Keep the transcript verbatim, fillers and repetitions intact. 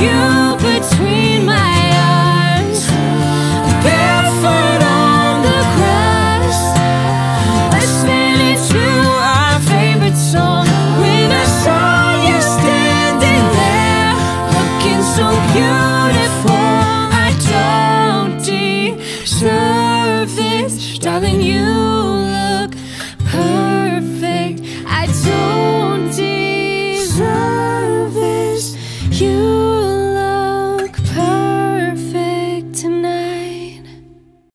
you.